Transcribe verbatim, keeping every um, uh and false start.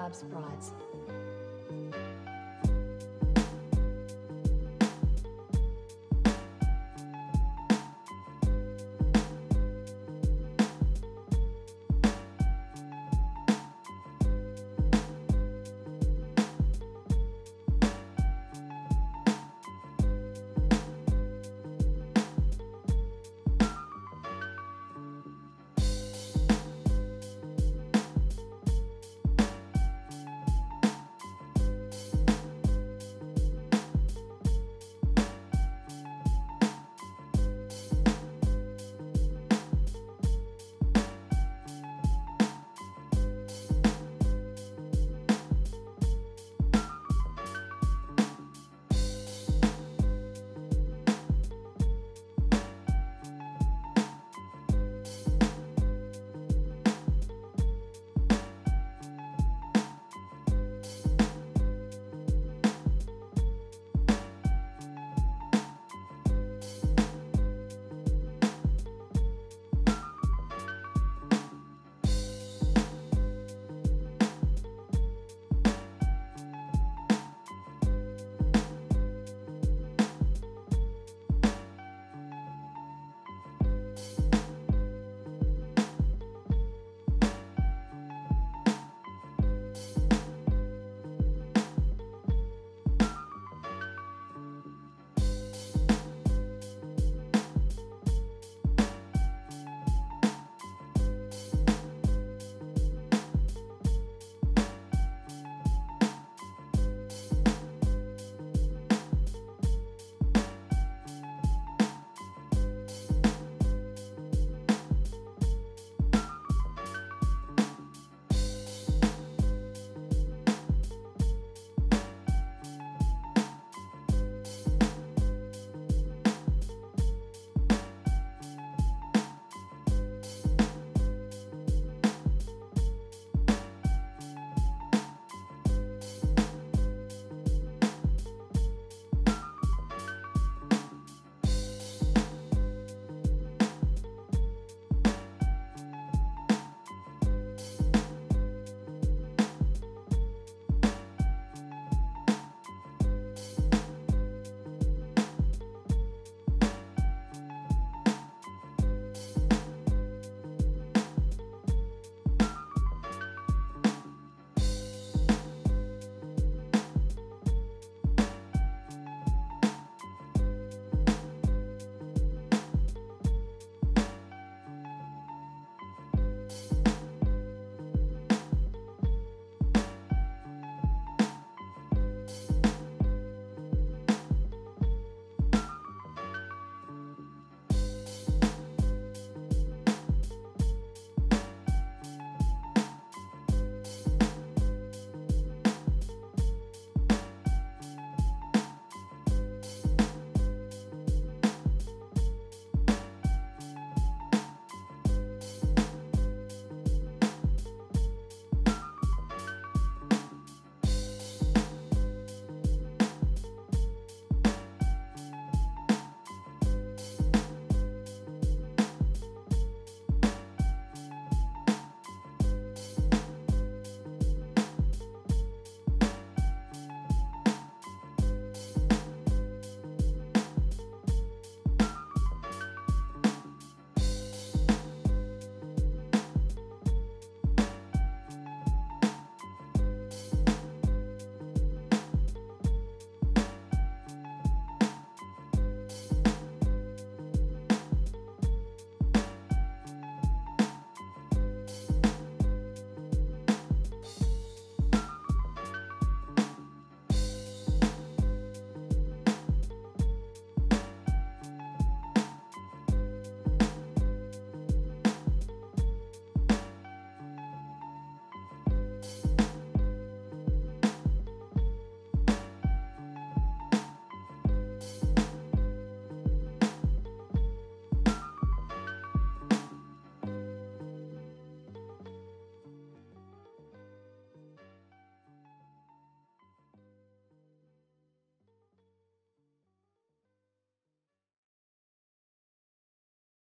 Rubz Bros.